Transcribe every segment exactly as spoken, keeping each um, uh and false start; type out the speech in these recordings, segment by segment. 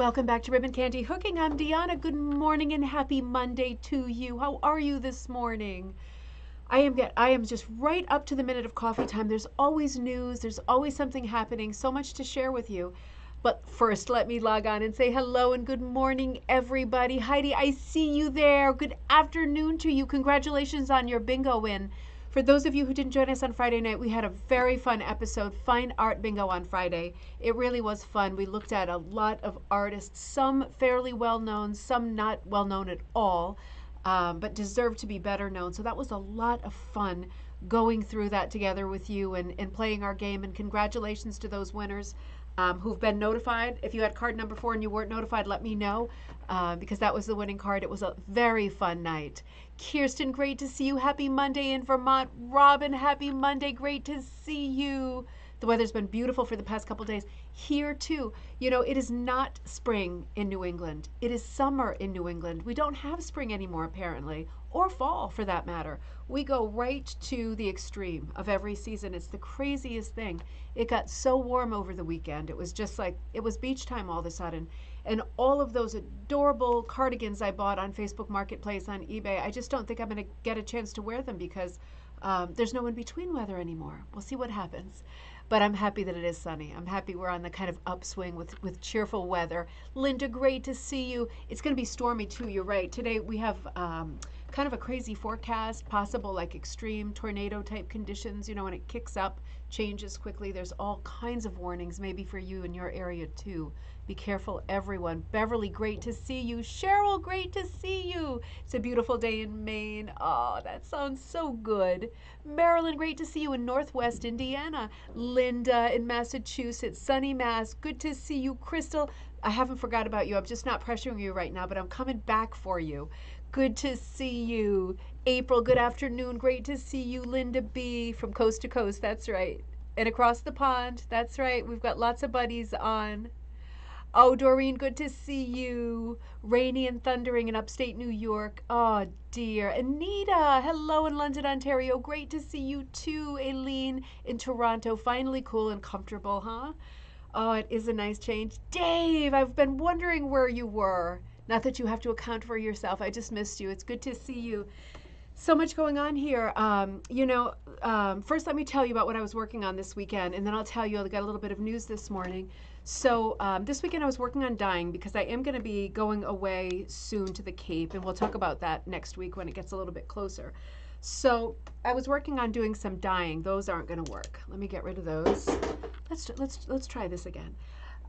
Welcome back to Ribbon Candy Hooking. I'm Deanna. Good morning and happy Monday to you. How are you this morning? I am get, I am just right up to the minute of coffee time. There's always news. There's always something happening. So much to share with you. But first, let me log on and say hello and good morning, everybody. Heidi, I see you there. Good afternoon to you. Congratulations on your bingo win. For those of you who didn't join us on Friday night, we had a very fun episode, Fine Art Bingo on Friday. It really was fun. We looked at a lot of artists, some fairly well-known, some not well-known at all, um, but deserve to be better known. So that was a lot of fun going through that together with you and, and playing our game. And congratulations to those winners um, who've been notified. If you had card number four and you weren't notified, let me know uh, because that was the winning card. It was a very fun night. Kirsten, great to see you. Happy Monday in Vermont. Robin, happy Monday. Great to see you. The weather's been beautiful for the past couple days. Here, too. You know, it is not spring in New England. It is summer in New England. We don't have spring anymore, apparently, or fall, for that matter. We go right to the extreme of every season. It's the craziest thing. It got so warm over the weekend. It was just like, it was beach time all of a sudden. And all of those adorable cardigans I bought on Facebook Marketplace, on eBay, I just don't think I'm going to get a chance to wear them because um, there's no in-between weather anymore. We'll see what happens. But I'm happy that it is sunny. I'm happy we're on the kind of upswing with, with cheerful weather. Linda, great to see you. It's going to be stormy, too. You're right. Today we have um, kind of a crazy forecast, possible like extreme tornado-type conditions. You know, when it kicks up, changes quickly. There's all kinds of warnings, maybe for you in your area, too. Be careful, everyone. Beverly, great to see you. Cheryl, great to see you. It's a beautiful day in Maine. Oh, that sounds so good. Marilyn, great to see you in Northwest Indiana. Linda in Massachusetts, sunny Mass. Good to see you. Crystal, I haven't forgot about you. I'm just not pressuring you right now, but I'm coming back for you. Good to see you. April, good afternoon. Great to see you. Linda B from coast to coast. That's right. And across the pond. That's right. We've got lots of buddies on. Oh, Doreen, good to see you. Rainy and thundering in upstate New York. Oh, dear. Anita, hello in London, Ontario. Great to see you, too. Aileen in Toronto. Finally cool and comfortable, huh? Oh, it is a nice change. Dave, I've been wondering where you were. Not that you have to account for yourself. I just missed you. It's good to see you. So much going on here. Um, you know, um, first let me tell you about what I was working on this weekend, and then I'll tell you I got a little bit of news this morning. So um, this weekend I was working on dyeing because I am going to be going away soon to the Cape, and we'll talk about that next week when it gets a little bit closer. So I was working on doing some dyeing. Those aren't going to work. Let me get rid of those. Let's let's let's try this again.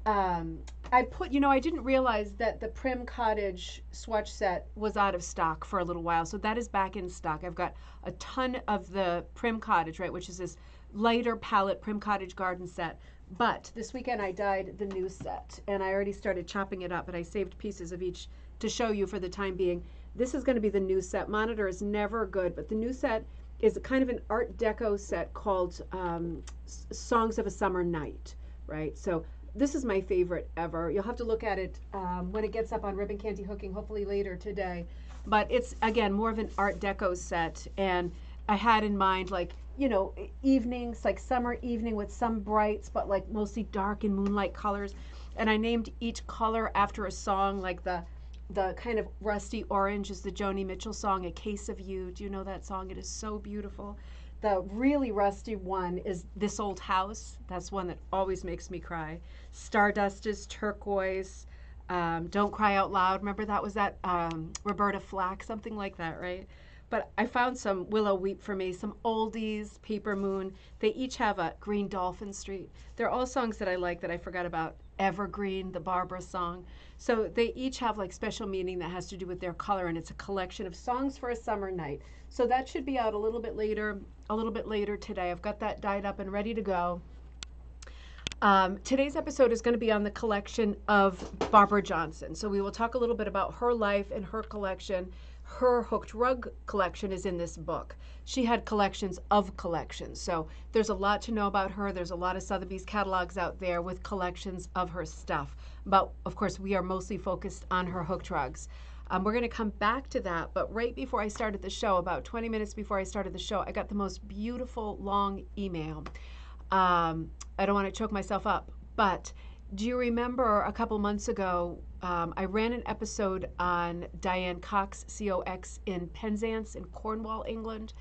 Um, I put, you know, I didn't realize that the Prim Cottage swatch set was out of stock for a little while, so that is back in stock. I've got a ton of the Prim Cottage, right, which is this lighter palette Prim Cottage garden set. But this weekend I dyed the new set, and I already started chopping it up, but I saved pieces of each to show you for the time being. This is going to be the new set. Monitor is never good, but the new set is kind of an Art Deco set called um, Songs of a Summer Night, right? So this is my favorite ever. You'll have to look at it um, when it gets up on Ribbon Candy Hooking, hopefully later today. But it's, again, more of an Art Deco set. And I had in mind, like, you know, evenings, like summer evening with some brights, but like mostly dark and moonlight colors. And I named each color after a song, like the, the kind of rusty orange is the Joni Mitchell song, A Case of You. Do you know that song? It is so beautiful. The really rusty one is This Old House. That's one that always makes me cry. Stardust is turquoise. Um, Don't Cry Out Loud. Remember that was that um, Roberta Flack, something like that, right? But I found some Willow Weep for Me, some oldies, Paper Moon. They each have a Green Dolphin Street. They're all songs that I like that I forgot about. Evergreen, the Barbara song. So they each have like special meaning that has to do with their color, and it's a collection of songs for a summer night. So that should be out a little bit later, a little bit later today. I've got that dyed up and ready to go. Um, today's episode is going to be on the collection of Barbara Johnson. So we will talk a little bit about her life and her collection. Her hooked rug collection is in this book. She had collections of collections. So there's a lot to know about her. There's a lot of Sotheby's catalogs out there with collections of her stuff. But of course, we are mostly focused on her hooked rugs. Um, we're going to come back to that. But right before I started the show, about twenty minutes before I started the show, I got the most beautiful long email. Um, I don't want to choke myself up, but Do you remember a couple months ago, um, I ran an episode on Diane Cox, C O X, in Penzance in Cornwall, England,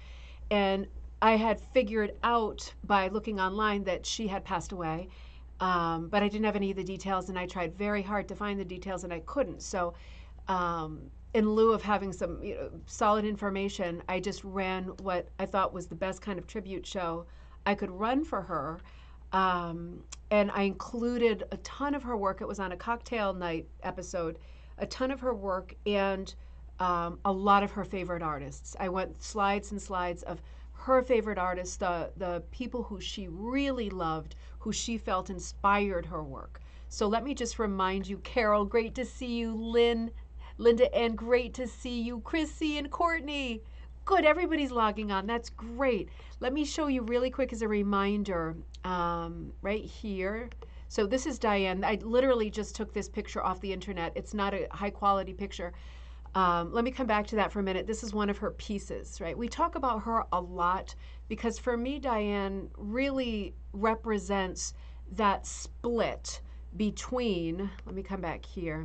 and I had figured out by looking online that she had passed away, um, but I didn't have any of the details, and I tried very hard to find the details, and I couldn't. So um, in lieu of having some you know, solid information, I just ran what I thought was the best kind of tribute show I could run for her. Um, and I included a ton of her work. It was on a cocktail night episode, a ton of her work and um, a lot of her favorite artists. I went slides and slides of her favorite artists, the, the people who she really loved, who she felt inspired her work. So let me just remind you, Carol, great to see you. Lynn, Linda Ann, great to see you. Chrissy and Courtney. Good, everybody's logging on. That's great. Let me show you really quick as a reminder um, right here. So this is Diane. I literally just took this picture off the internet. It's not a high quality picture. Um, let me come back to that for a minute. This is one of her pieces, right? We talk about her a lot because for me, Diane really represents that split between, let me come back here.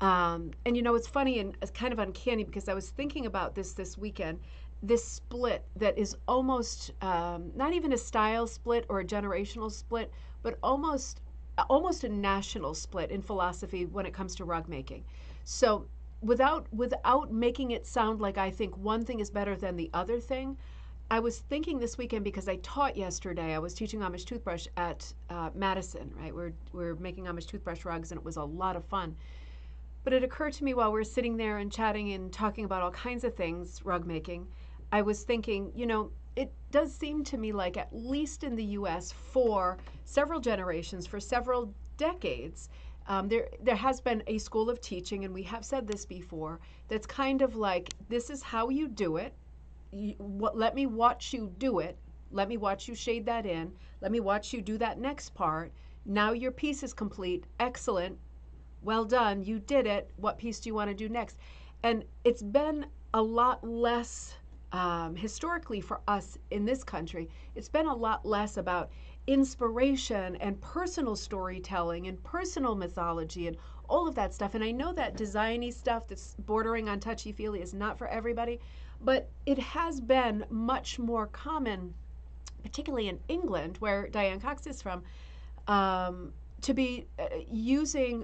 Um, and you know, it's funny and it's kind of uncanny because I was thinking about this this weekend, this split that is almost, um, not even a style split or a generational split, but almost, almost a national split in philosophy when it comes to rug making. So without, without making it sound like I think one thing is better than the other thing, I was thinking this weekend because I taught yesterday, I was teaching Amish toothbrush at uh, Madison, right? We're, we're making Amish toothbrush rugs and it was a lot of fun. But it occurred to me while we were sitting there and chatting and talking about all kinds of things, rug making, I was thinking, you know, it does seem to me like at least in the U S for several generations, for several decades, um, there, there has been a school of teaching, and we have said this before, that's kind of like, this is how you do it. You, what, let me watch you do it. Let me watch you shade that in. Let me watch you do that next part. Now your piece is complete. Excellent. Well done, you did it. What piece do you want to do next? And it's been a lot less, um, historically for us in this country, it's been a lot less about inspiration and personal storytelling and personal mythology and all of that stuff. And I know that designy stuff that's bordering on touchy-feely is not for everybody, but it has been much more common, particularly in England, where Diane Cox is from, um, to be uh, using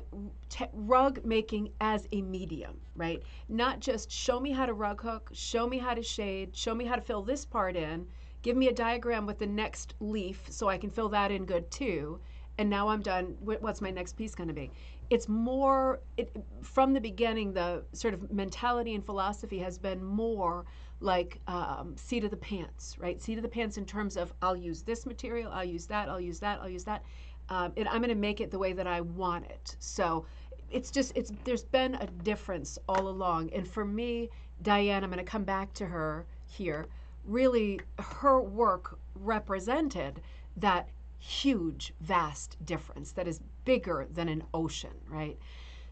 te rug making as a medium, right? Not just show me how to rug hook, show me how to shade, show me how to fill this part in, give me a diagram with the next leaf so I can fill that in good too, and now I'm done, what's my next piece gonna be? It's more, it, from the beginning, the sort of mentality and philosophy has been more like um, seat of the pants, right? Seat of the pants in terms of I'll use this material, I'll use that, I'll use that, I'll use that. Um, and I'm going to make it the way that I want it. So it's just, it's there's been a difference all along. And for me, Diane, I'm going to come back to her here, really her work represented that huge, vast difference that is bigger than an ocean, right?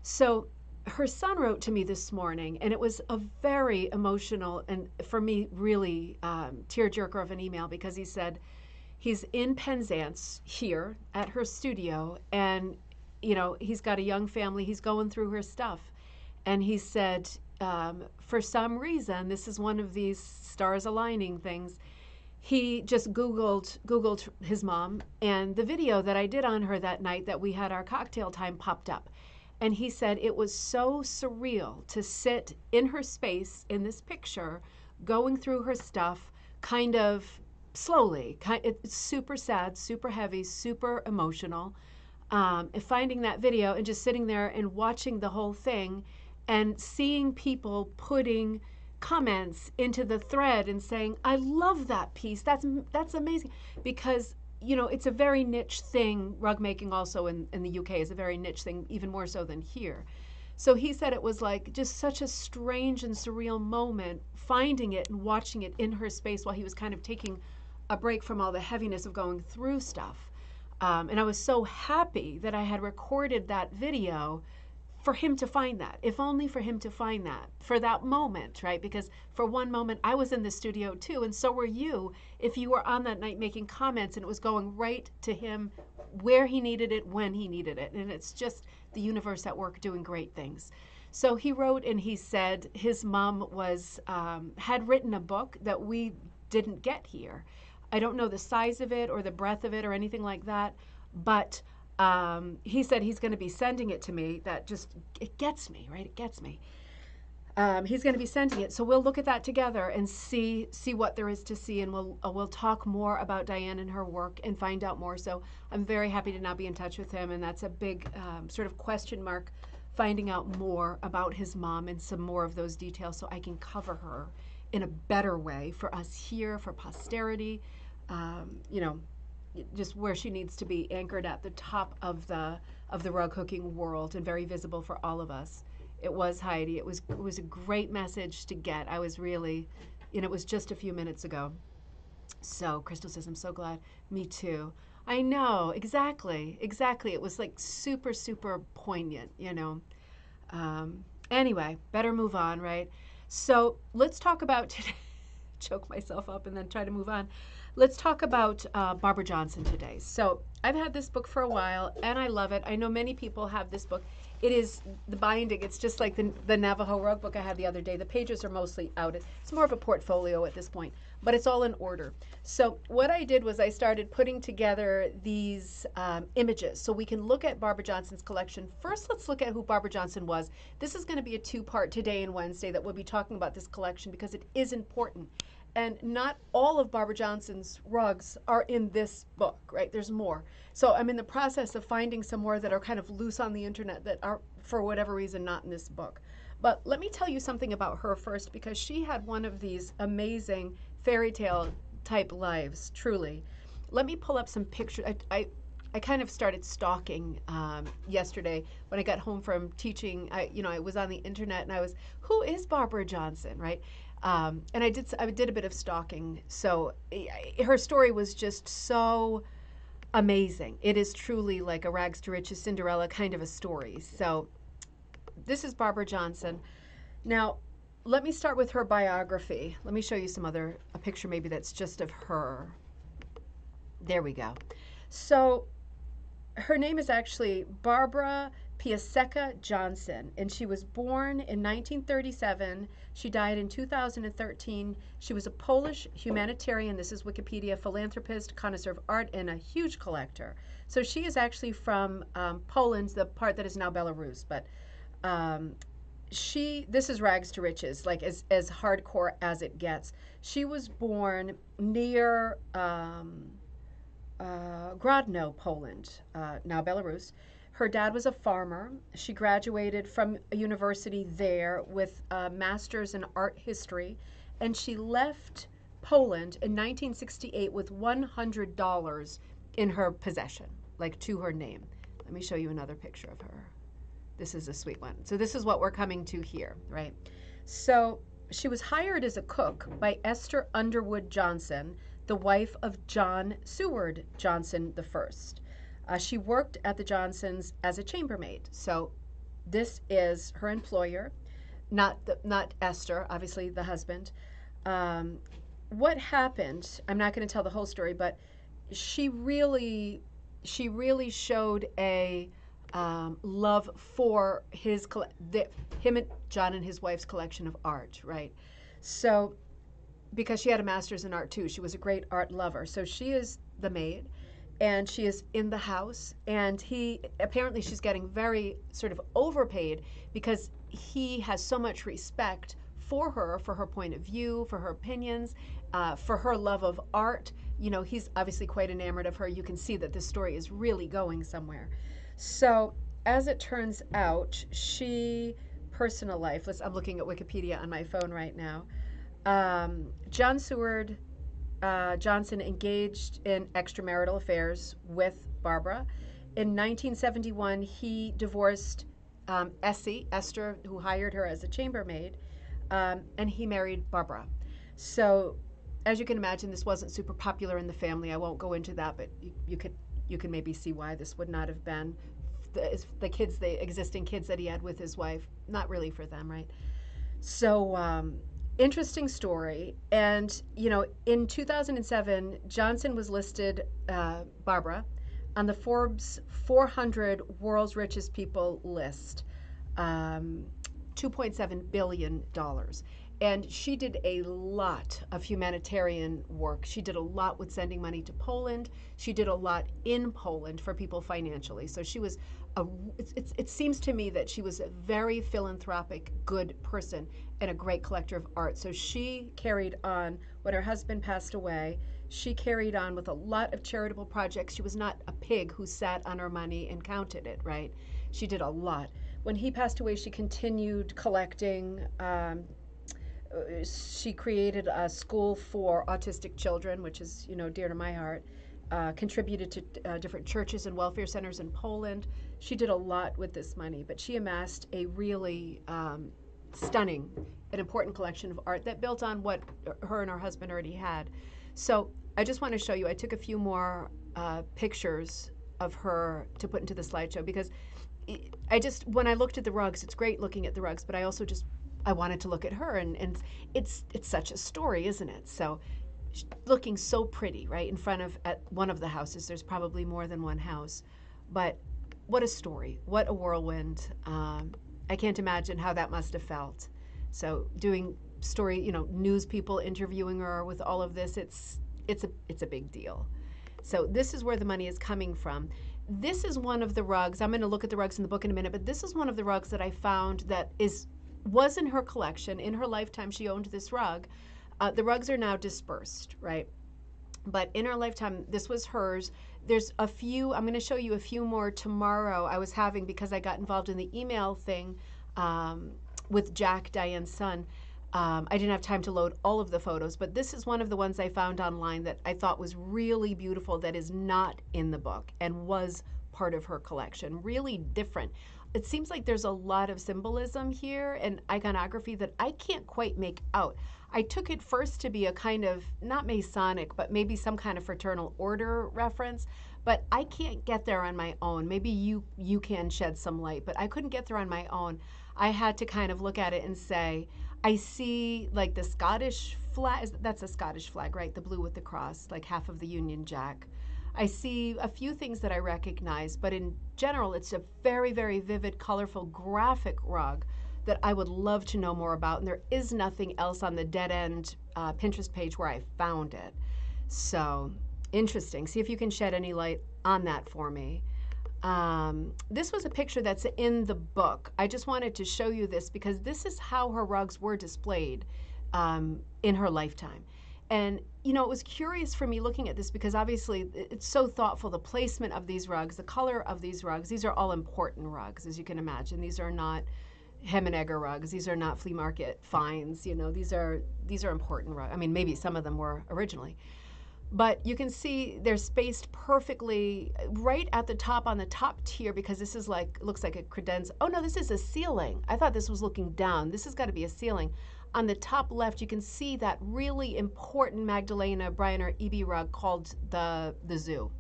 So her son wrote to me this morning, and it was a very emotional and for me really um, tearjerker of an email because he said, he's in Penzance here at her studio, and you know he's got a young family. He's going through her stuff, and he said, um, for some reason, this is one of these stars aligning things. He just Googled Googled his mom, and the video that I did on her that night that we had our cocktail time popped up, and he said it was so surreal to sit in her space in this picture, going through her stuff, kind of. Slowly, it's super sad, super heavy, super emotional. Um, and finding that video and just sitting there and watching the whole thing and seeing people putting comments into the thread and saying, I love that piece, that's that's amazing. Because, you know, it's a very niche thing, rug making also in, in the U K is a very niche thing, even more so than here. So he said it was like just such a strange and surreal moment, finding it and watching it in her space while he was kind of taking a break from all the heaviness of going through stuff. Um, and I was so happy that I had recorded that video for him to find that, if only for him to find that, for that moment, right? Because for one moment, I was in the studio too, and so were you, if you were on that night making comments, and it was going right to him where he needed it, when he needed it. And it's just the universe at work doing great things. So he wrote, and he said his mom was um, had written a book that we didn't get here. I don't know the size of it or the breadth of it or anything like that, but um, he said he's going to be sending it to me. That just, it gets me, right? It gets me. Um, he's going to be sending it, so we'll look at that together and see see what there is to see, and we'll uh, we'll talk more about Diane and her work and find out more. So I'm very happy to now be in touch with him, and that's a big um, sort of question mark, finding out more about his mom and some more of those details so I can cover her in a better way for us here, for posterity, um, you know, just where she needs to be anchored at the top of the of the rug hooking world and very visible for all of us. It was, Heidi, it was, it was a great message to get. I was really, you know, it was just a few minutes ago. So Crystal says, I'm so glad. Me too. I know, exactly, exactly. It was like super, super poignant, you know. Um, anyway, better move on, right? So let's talk about today. Choke myself up and then try to move on. Let's talk about uh, Barbara Johnson today. So I've had this book for a while, and I love it. I know many people have this book. It is the binding. It's just like the, the Navajo rug book I had the other day. The pages are mostly out. It's more of a portfolio at this point, but it's all in order. So what I did was I started putting together these um, images so we can look at Barbara Johnson's collection. First, let's look at who Barbara Johnson was. This is going to be a two-part today and Wednesday that we'll be talking about this collection because it is important. And not all of Barbara Johnson's rugs are in this book, right? There's more. So I'm in the process of finding some more that are kind of loose on the internet that are, for whatever reason, not in this book. But let me tell you something about her first, because she had one of these amazing fairy tale type lives, truly. Let me pull up some pictures. I, I, I kind of started stalking um, yesterday when I got home from teaching. I, you know, I was on the internet and I was, who is Barbara Johnson, right? Um, and I did I did a bit of stalking. So I, her story was just so amazing. It is truly like a rags to riches Cinderella kind of a story. So this is Barbara Johnson. Now, let me start with her biography. Let me show you some other, a picture maybe that's just of her. There we go. So her name is actually Barbara Piasecka Johnson, and she was born in nineteen thirty-seven. She died in two thousand thirteen. She was a Polish humanitarian, this is Wikipedia, philanthropist, connoisseur of art, and a huge collector. So she is actually from um, Poland, the part that is now Belarus, but um, she, this is rags to riches, like as, as hardcore as it gets. She was born near um, uh, Grodno, Poland, uh, now Belarus. Her dad was a farmer. She graduated from a university there with a master's in art history, and she left Poland in nineteen sixty-eight with one hundred dollars in her possession, like to her name. Let me show you another picture of her. This is a sweet one. So this is what we're coming to here, right? So she was hired as a cook by Esther Underwood Johnson, the wife of John Seward Johnson the First. Uh, she worked at the Johnsons as a chambermaid. So this is her employer, not the, not Esther, obviously the husband. Um, what happened, I'm not going to tell the whole story, but she really, she really showed a um, love for his, the, him and John and his wife's collection of art, right? So because she had a master's in art too, she was a great art lover. So she is the maid, and she is in the house, and he, apparently she's getting very sort of overpaid because he has so much respect for her, for her point of view, for her opinions, uh, for her love of art. You know, he's obviously quite enamored of her. You can see that this story is really going somewhere. So as it turns out, she, personal life, let's, I'm looking at Wikipedia on my phone right now. Um, John Seward Uh, Johnson engaged in extramarital affairs with Barbara. In nineteen seventy-one, he divorced um, Essie, Esther, who hired her as a chambermaid, um, and he married Barbara. So, as you can imagine, this wasn't super popular in the family. I won't go into that, but you, you could you can maybe see why this would not have been the, is the kids, the existing kids that he had with his wife, not really for them, right? So um, interesting story. And, you know, in two thousand seven, Johnson was listed, uh, Barbara, on the Forbes four hundred World's Richest People list, um, two point seven billion dollars. And she did a lot of humanitarian work. She did a lot with sending money to Poland. She did a lot in Poland for people financially. So she was, a, it, it, it seems to me that she was a very philanthropic, good person and a great collector of art. So she carried on, when her husband passed away, she carried on with a lot of charitable projects. She was not a pig who sat on her money and counted it, right? She did a lot. When he passed away, she continued collecting. Um, She created a school for autistic children, which is, you know, dear to my heart. Uh, contributed to uh, different churches and welfare centers in Poland. She did a lot with this money, but she amassed a really um, stunning and important collection of art that built on what her and her husband already had. So I just want to show you, I took a few more uh, pictures of her to put into the slideshow, because I just, when I looked at the rugs, it's great looking at the rugs, but I also just I wanted to look at her, and, and it's it's such a story, isn't it? So looking so pretty, right, in front of at one of the houses. There's probably more than one house, but what a story, what a whirlwind. Um, I can't imagine how that must have felt. So doing story, you know, news people interviewing her with all of this, it's it's a it's a big deal. So this is where the money is coming from. This is one of the rugs. I'm going to look at the rugs in the book in a minute, but this is one of the rugs that I found that is. was in her collection. In her lifetime, she owned this rug. Uh, the rugs are now dispersed, right? But in her lifetime, this was hers. There's a few, I'm going to show you a few more tomorrow. I was having, because I got involved in the email thing um, with Jack, Diane's son, um, I didn't have time to load all of the photos, but this is one of the ones I found online that I thought was really beautiful that is not in the book and was part of her collection. Really different. It seems like there's a lot of symbolism here and iconography that I can't quite make out. I took it first to be a kind of, not Masonic, but maybe some kind of fraternal order reference, but I can't get there on my own. Maybe you, you can shed some light, but I couldn't get there on my own. I had to kind of look at it and say, I see like the Scottish flag, that's a Scottish flag, right? The blue with the cross, like half of the Union Jack. I see a few things that I recognize, but in general, it's a very, very vivid, colorful, graphic rug that I would love to know more about, and there is nothing else on the Dead End uh, Pinterest page where I found it. So, interesting. See if you can shed any light on that for me. Um, this was a picture that's in the book. I just wanted to show you this because this is how her rugs were displayed um, in her lifetime. And, you know, it was curious for me looking at this because obviously it's so thoughtful, the placement of these rugs, the color of these rugs. These are all important rugs, as you can imagine. These are not hem and egger rugs. These are not flea market finds. You know, these are, these are important rugs. I mean, maybe some of them were originally. But you can see they're spaced perfectly right at the top on the top tier because this is like, looks like a credenza. Oh, no, this is a ceiling. I thought this was looking down. This has got to be a ceiling. On the top left, you can see that really important Magdalena Briner E B rug called the, the Zoo,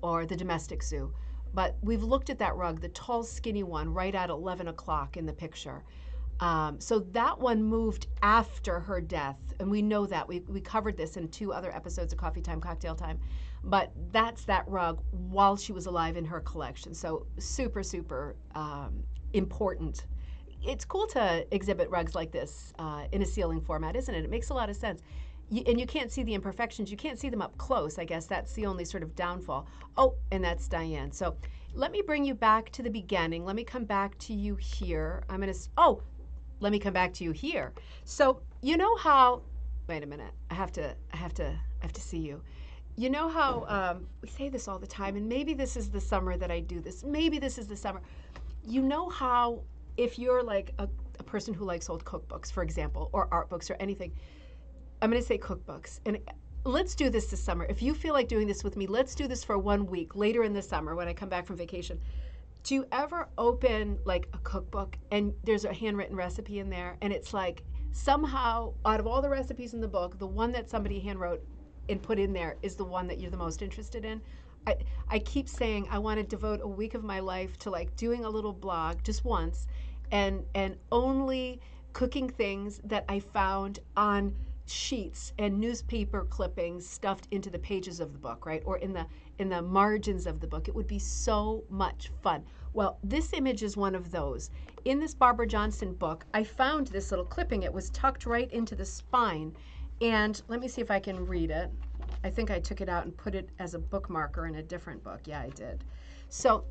or the Domestic Zoo. But we've looked at that rug, the tall, skinny one, right at eleven o'clock in the picture. Um, so that one moved after her death, and we know that. We, we covered this in two other episodes of Coffee Time, Cocktail Time. But that's that rug while she was alive in her collection. So super, super um, important. It's cool to exhibit rugs like this uh, in a ceiling format, isn't it? It makes a lot of sense. You, and you can't see the imperfections. You can't see them up close. I guess that's the only sort of downfall. Oh, and that's Diane. So let me bring you back to the beginning. Let me come back to you here. I'm going to, oh, let me come back to you here. So you know how, wait a minute. I have to, I have to, I have to see you. You know how um, we say this all the time, and maybe this is the summer that I do this. Maybe this is the summer. You know how, if you're like a, a person who likes old cookbooks, for example, or art books or anything, I'm going to say cookbooks. And let's do this this summer. If you feel like doing this with me, let's do this for one week later in the summer when I come back from vacation. Do you ever open like a cookbook and there's a handwritten recipe in there? And it's like somehow out of all the recipes in the book, the one that somebody handwrote and put in there is the one that you're the most interested in. I, I keep saying I want to devote a week of my life to like doing a little blog just once and and only cooking things that I found on sheets and newspaper clippings stuffed into the pages of the book, right? Or in the in the margins of the book. It would be so much fun. Well, this image is one of those. In this Barbara Johnson book, I found this little clipping. It was tucked right into the spine. And let me see if I can read it. I think I took it out and put it as a bookmarker in a different book. Yeah, I did. So,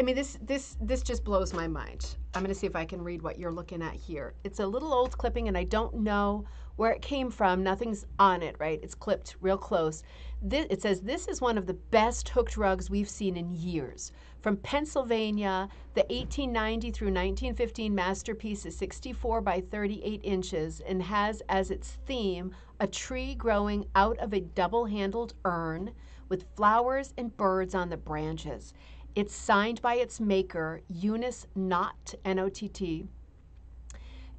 I mean, this this this just blows my mind. I'm going to see if I can read what you're looking at here. It's a little old clipping, and I don't know where it came from. Nothing's on it, right? It's clipped real close. This, it says, this is one of the best hooked rugs we've seen in years. From Pennsylvania, the eighteen ninety through nineteen fifteen masterpiece is sixty-four by thirty-eight inches and has as its theme a tree growing out of a double-handled urn with flowers and birds on the branches. It's signed by its maker, Eunice Nott, N O T T,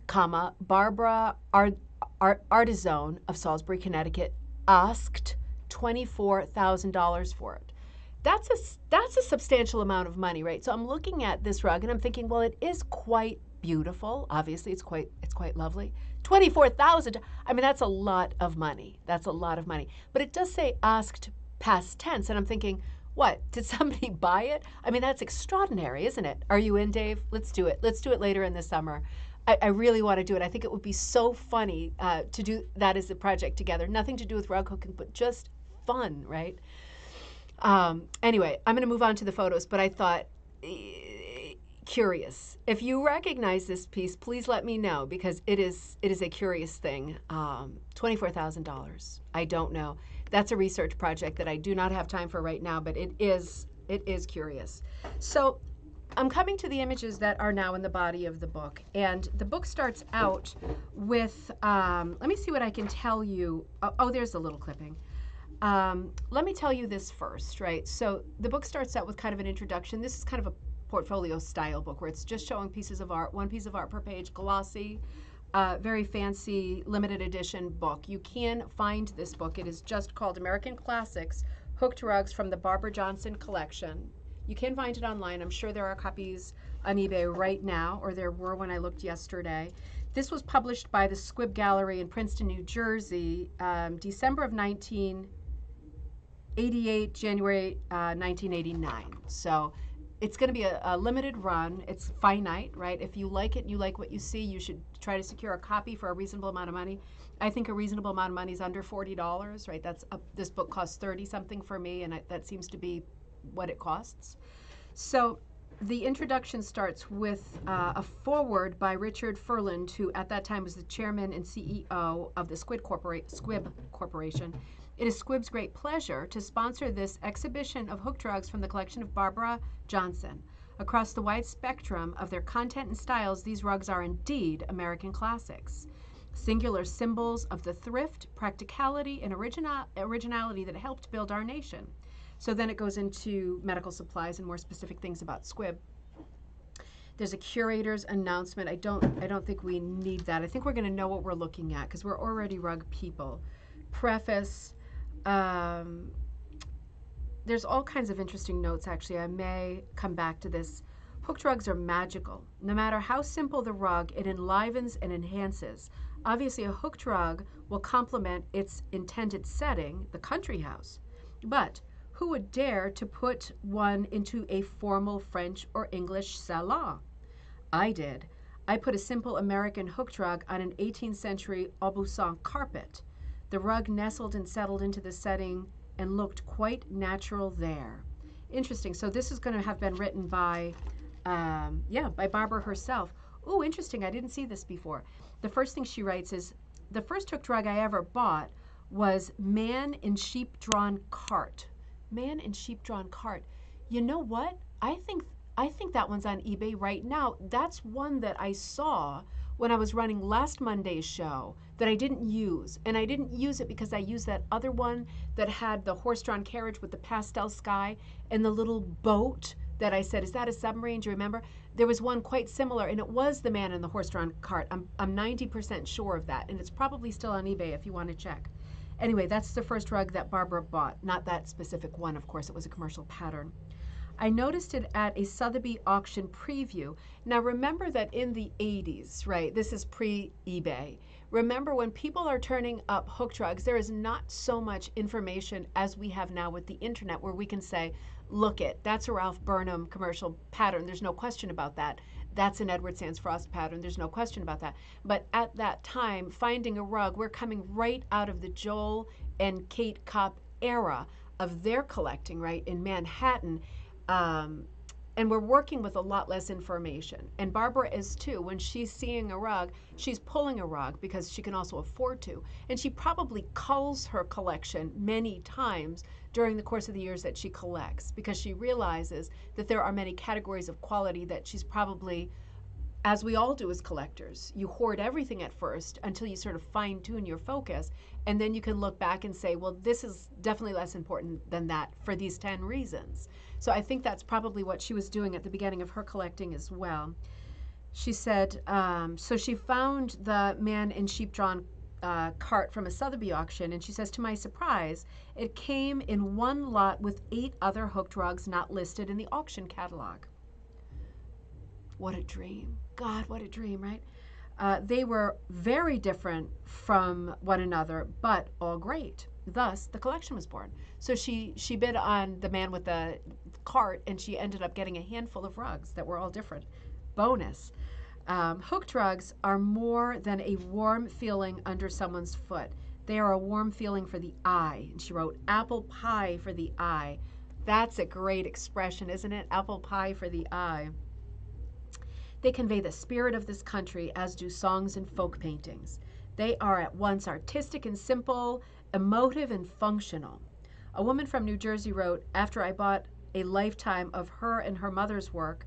comma, Barbara Ard Art Artisan of Salisbury, Connecticut, asked twenty-four thousand dollars for it. That's a, that's a substantial amount of money, right? So I'm looking at this rug and I'm thinking, well, it is quite beautiful. Obviously, it's quite, it's quite lovely. twenty-four thousand dollars, I mean, that's a lot of money. That's a lot of money. But it does say asked past tense, and I'm thinking, what, did somebody buy it? I mean, that's extraordinary, isn't it? Are you in, Dave? Let's do it. Let's do it later in the summer. I, I really want to do it. I think it would be so funny uh, to do that as a project together. Nothing to do with rug hooking, but just fun, right? Um, anyway, I'm going to move on to the photos, but I thought, e curious. If you recognize this piece, please let me know, because it is, it is a curious thing. Um, twenty-four thousand dollars. I don't know. That's a research project that I do not have time for right now, but it is, it is curious. So I'm coming to the images that are now in the body of the book. And the book starts out with, um, let me see what I can tell you. Oh, oh there's a little clipping. Um, let me tell you this first, right? So the book starts out with kind of an introduction. This is kind of a portfolio style book where it's just showing pieces of art, one piece of art per page, glossy. Uh, very fancy limited edition book. You can find this book. It is just called American Classics, Hooked Rugs from the Barbara Johnson Collection. You can find it online. I'm sure there are copies on eBay right now, or there were when I looked yesterday. This was published by the Squibb Gallery in Princeton, New Jersey, um, December of nineteen eighty-eight, January uh, nineteen eighty-nine. So it's going to be a, a limited run. It's finite, right? If you like it and you like what you see, you should try to secure a copy for a reasonable amount of money. I think a reasonable amount of money is under forty dollars, right? That's a, this book costs thirty something for me, and I, that seems to be what it costs. So the introduction starts with uh, a foreword by Richard Ferland, who at that time was the chairman and C E O of the Squibb, Corpora Squibb Corporation. It is Squibb's great pleasure to sponsor this exhibition of hooked rugs from the collection of Barbara Johnson. Across the wide spectrum of their content and styles, these rugs are indeed American classics. Singular symbols of the thrift, practicality, and original originality that helped build our nation. So then it goes into medical supplies and more specific things about Squibb. There's a curator's announcement. I don't, I don't think we need that. I think we're gonna know what we're looking at because we're already rug people. Preface. Um, there's all kinds of interesting notes, actually. I may come back to this. Hooked rugs are magical. No matter how simple the rug, it enlivens and enhances. Obviously, a hooked rug will complement its intended setting, the country house. But who would dare to put one into a formal French or English salon? I did. I put a simple American hooked rug on an eighteenth century Aubusson carpet. The rug nestled and settled into the setting and looked quite natural there. Interesting. So this is going to have been written by, um, yeah, by Barbara herself. Ooh, interesting. I didn't see this before. The first thing she writes is, the first hooked rug I ever bought was man in sheep-drawn cart. Man in sheep-drawn cart. You know what? I think, I think that one's on eBay right now. That's one that I saw when I was running last Monday's show that I didn't use. And I didn't use it because I used that other one that had the horse-drawn carriage with the pastel sky and the little boat that I said, is that a submarine? Do you remember? There was one quite similar, and it was the man in the horse-drawn cart. I'm ninety percent sure of that, and it's probably still on eBay if you want to check. Anyway, that's the first rug that Barbara bought. Not that specific one, of course. It was a commercial pattern. I noticed it at a Sotheby auction preview. Now remember that in the eighties, right, this is pre-eBay. Remember, when people are turning up hooked rugs, there is not so much information as we have now with the internet, where we can say, look it, that's a Ralph Burnham commercial pattern. There's no question about that. That's an Edward Sands Frost pattern. There's no question about that. But at that time, finding a rug, we're coming right out of the Joel and Kate Kopp era of their collecting, right, in Manhattan. Um, and we're working with a lot less information. And Barbara is too. When she's seeing a rug, she's pulling a rug because she can also afford to. And she probably culls her collection many times during the course of the years that she collects, because she realizes that there are many categories of quality that she's probably, as we all do as collectors, you hoard everything at first until you sort of fine tune your focus. And then you can look back and say, well, this is definitely less important than that for these ten reasons. So I think that's probably what she was doing at the beginning of her collecting as well. She said, um, so she found the man in sheep-drawn uh, cart from a Sotheby auction, and she says, to my surprise, it came in one lot with eight other hooked rugs not listed in the auction catalog. What a dream. God, what a dream, right? Uh, they were very different from one another, but all great. Thus, the collection was born. So she, she bid on the man with the cart, and she ended up getting a handful of rugs that were all different. Bonus. Um, hooked rugs are more than a warm feeling under someone's foot. They are a warm feeling for the eye. And she wrote, apple pie for the eye. That's a great expression, isn't it? Apple pie for the eye. They convey the spirit of this country, as do songs and folk paintings. They are at once artistic and simple, emotive and functional. A woman from New Jersey wrote, after I bought a lifetime of her and her mother's work,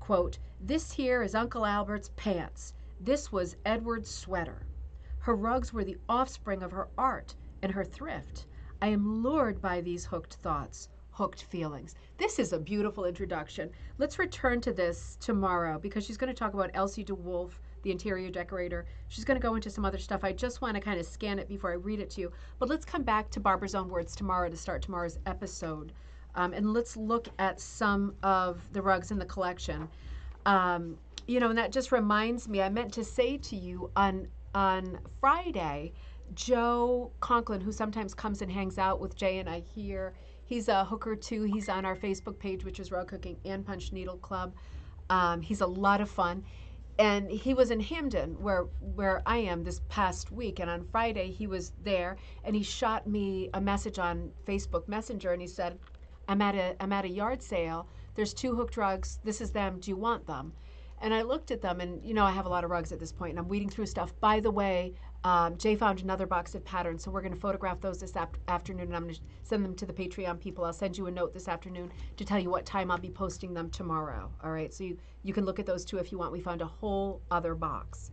quote, this here is Uncle Albert's pants. This was Edward's sweater. Her rugs were the offspring of her art and her thrift. I am lured by these hooked thoughts, hooked feelings. This is a beautiful introduction. Let's return to this tomorrow, because she's going to talk about Elsie DeWolfe, the interior decorator. She's going to go into some other stuff. I just want to kind of scan it before I read it to you. But let's come back to Barbara's own words tomorrow to start tomorrow's episode. Um, and let's look at some of the rugs in the collection. Um, you know, and that just reminds me, I meant to say to you on, on Friday, Joe Conklin, who sometimes comes and hangs out with Jay and I here, he's a hooker too. He's on our Facebook page, which is Rug Hooking and Punch Needle Club. Um, he's a lot of fun. And he was in Hamden, where where I am, this past week. And on Friday, he was there, and he shot me a message on Facebook Messenger, and he said, I'm at a, I'm at a yard sale. There's two hooked rugs. This is them. Do you want them? And I looked at them, and, you know, I have a lot of rugs at this point, and I'm weeding through stuff. By the way, um, Jay found another box of patterns, so we're going to photograph those this ap afternoon, and I'm going to send them to the Patreon people. I'll send you a note this afternoon to tell you what time I'll be posting them tomorrow, all right? So you, you can look at those, too, if you want. We found a whole other box.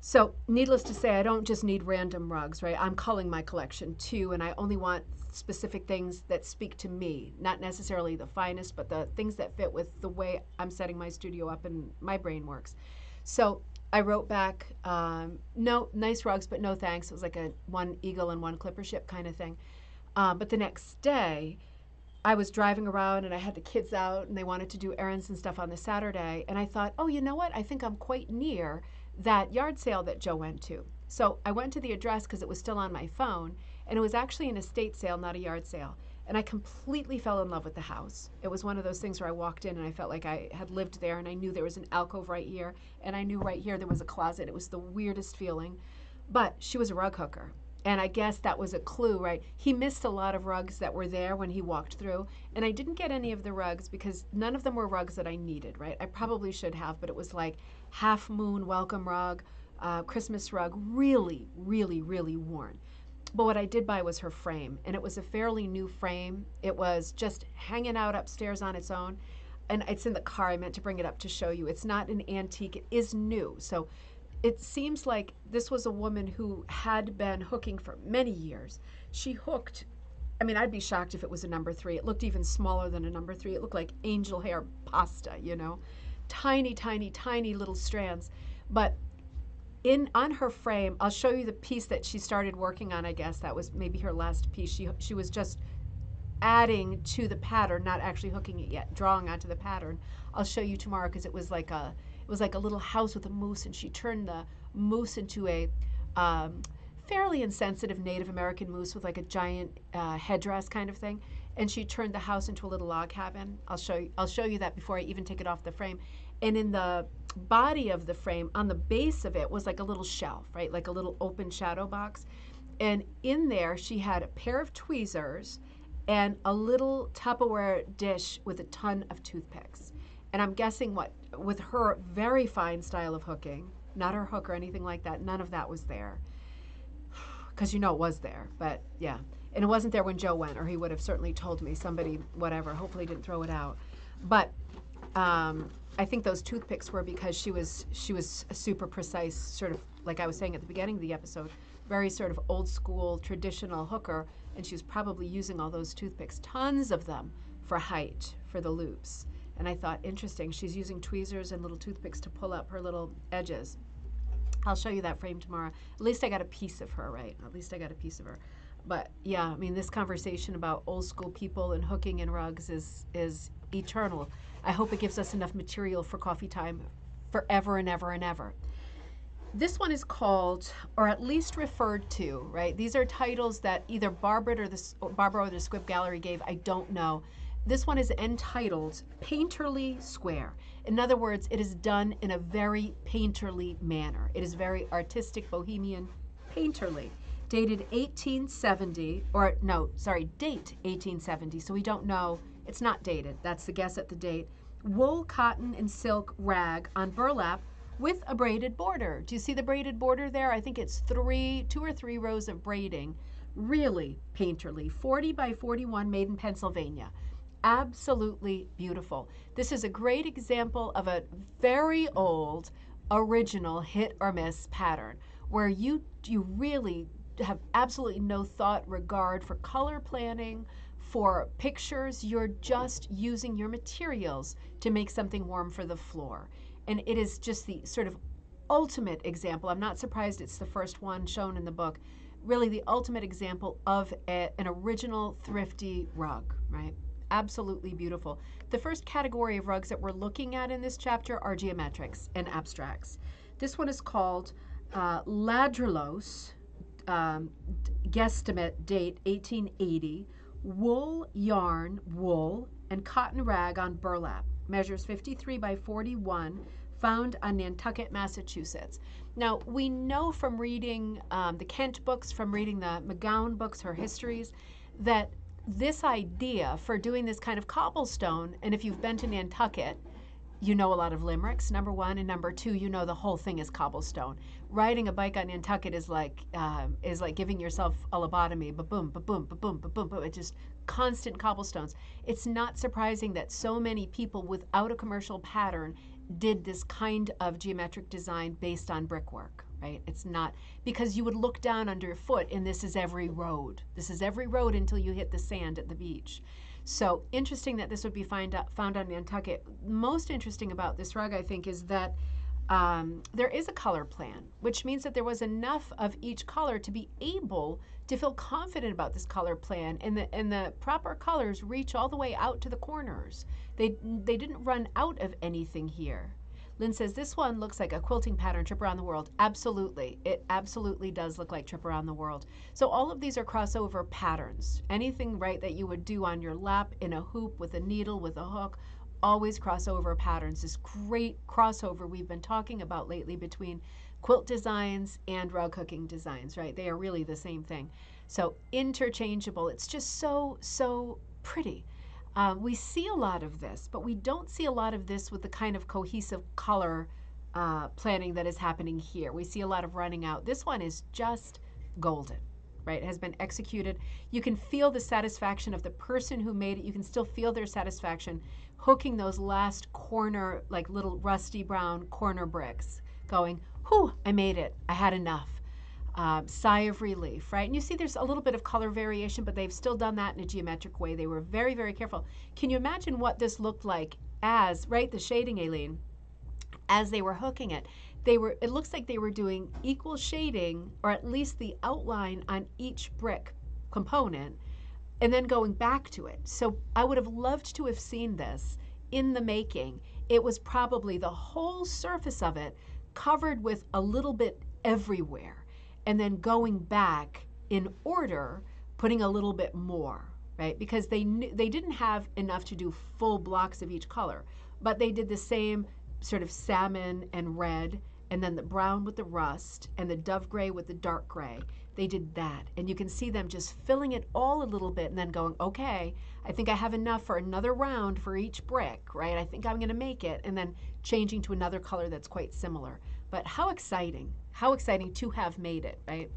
So needless to say, I don't just need random rugs, right? I'm culling my collection, too, and I only want specific things that speak to me, not necessarily the finest, but the things that fit with the way I'm setting my studio up and my brain works. So I wrote back, um, no, nice rugs, but no thanks. It was like a one eagle and one clipper ship kind of thing. Um, but the next day, I was driving around, and I had the kids out, and they wanted to do errands and stuff on the Saturday. And I thought, oh, you know what? I think I'm quite near that yard sale that Joe went to. So I went to the address because it was still on my phone. And it was actually an estate sale, not a yard sale. And I completely fell in love with the house. It was one of those things where I walked in and I felt like I had lived there, and I knew there was an alcove right here, and I knew right here there was a closet. It was the weirdest feeling. But she was a rug hooker, and I guess that was a clue, right? He missed a lot of rugs that were there when he walked through, and I didn't get any of the rugs because none of them were rugs that I needed, right? I probably should have, but it was like half moon welcome rug, uh, Christmas rug, really, really, really worn. But what I did buy was her frame, and it was a fairly new frame. It was just hanging out upstairs on its own, and it's in the car. I meant to bring it up to show you. It's not an antique. It is new. So it seems like this was a woman who had been hooking for many years. She hooked. I mean, I'd be shocked if it was a number three. It looked even smaller than a number three. It looked like angel hair pasta, you know, tiny, tiny, tiny little strands. But in on her frame, I'll show you the piece that she started working on, I guess. That was maybe her last piece. She, she was just adding to the pattern, not actually hooking it yet, drawing onto the pattern. I'll show you tomorrow, because it was like a it was like a little house with a moose, and she turned the moose into a um, fairly insensitive Native American moose with like a giant uh, headdress kind of thing, and she turned the house into a little log cabin. I'll show you, I'll show you that before I even take it off the frame. And in the body of the frame, on the base of it, was like a little shelf, right, like a little open shadow box, and in there she had a pair of tweezers and a little Tupperware dish with a ton of toothpicks. And I'm guessing what, with her very fine style of hooking, not her hook or anything like that, none of that was there. Because you know it was there, but yeah. And it wasn't there when Joe went, or he would have certainly told me, somebody, whatever, hopefully didn't throw it out. But um, I think those toothpicks were because she was, she was a super precise, sort of, like I was saying at the beginning of the episode, very sort of old school, traditional hooker, and she was probably using all those toothpicks, tons of them, for height, for the loops. And I thought, interesting, she's using tweezers and little toothpicks to pull up her little edges. I'll show you that frame tomorrow. At least I got a piece of her, right? At least I got a piece of her. But yeah, I mean, this conversation about old school people and hooking and rugs is, is eternal. I hope it gives us enough material for coffee time forever and ever and ever. This one is called, or at least referred to, right? These are titles that either Barbara or the, or Barbara or the Squibb Gallery gave, I don't know. This one is entitled Painterly Square. In other words, it is done in a very painterly manner. It is very artistic, bohemian, painterly. Dated eighteen seventy, or no, sorry, date eighteen seventy, so we don't know. It's not dated, that's the guess at the date. Wool, cotton, and silk rag on burlap with a braided border. Do you see the braided border there? I think it's three, two or three rows of braiding. Really painterly. forty by forty-one, made in Pennsylvania. Absolutely beautiful. This is a great example of a very old, original hit or miss pattern where you, you really have absolutely no thought, regard for color planning, for pictures. You're just using your materials to make something warm for the floor. And it is just the sort of ultimate example. I'm not surprised it's the first one shown in the book. Really the ultimate example of a, an original thrifty rug, right? Absolutely beautiful. The first category of rugs that we're looking at in this chapter are geometrics and abstracts. This one is called uh, Ladrillos, um, guesstimate date eighteen eighty, wool, yarn, wool, and cotton rag on burlap. Measures fifty-three by forty-one, found on Nantucket, Massachusetts. Now, we know from reading um, the Kent books, from reading the McGowan books, her histories, that this idea for doing this kind of cobblestone, and if you've been to Nantucket, you know a lot of limericks, number one, and number two, you know the whole thing is cobblestone. Riding a bike on Nantucket is like um, is like giving yourself a lobotomy, ba-boom, ba-boom, ba-boom, ba-boom, ba-boom, it just constant cobblestones. It's not surprising that so many people without a commercial pattern did this kind of geometric design based on brickwork, right? It's not, because you would look down under your foot and this is every road. This is every road until you hit the sand at the beach. So interesting that this would be find out, found on Nantucket. Most interesting about this rug, I think, is that um, there is a color plan, which means that there was enough of each color to be able to feel confident about this color plan, and the, and the proper colors reach all the way out to the corners. They, they didn't run out of anything here. Lynn says, this one looks like a quilting pattern, Trip Around the World. Absolutely. It absolutely does look like Trip Around the World. So all of these are crossover patterns. Anything, right, that you would do on your lap, in a hoop, with a needle, with a hook, always crossover patterns. This great crossover we've been talking about lately between quilt designs and rug hooking designs, right? They are really the same thing. So interchangeable. It's just so, so pretty. Uh, we see a lot of this, but we don't see a lot of this with the kind of cohesive color uh, planning that is happening here. We see a lot of running out. This one is just golden, right? It has been executed. You can feel the satisfaction of the person who made it. You can still feel their satisfaction hooking those last corner, like little rusty brown corner bricks, going, whew, I made it. I had enough. Uh, sigh of relief, right? And you see there's a little bit of color variation, but they've still done that in a geometric way. They were very, very careful. Can you imagine what this looked like as, right, the shading, Aileen, as they were hooking it? they were, it looks like they were doing equal shading, or at least the outline on each brick component, and then going back to it. So I would have loved to have seen this in the making. It was probably the whole surface of it covered with a little bit everywhere, and then going back in order, putting a little bit more, right? Because they knew, they didn't have enough to do full blocks of each color, but they did the same sort of salmon and red, and then the brown with the rust, and the dove gray with the dark gray. They did that, and you can see them just filling it all a little bit and then going, okay, I think I have enough for another round for each brick, right? I think I'm gonna make it, and then changing to another color that's quite similar. But how exciting, how exciting to have made it, right?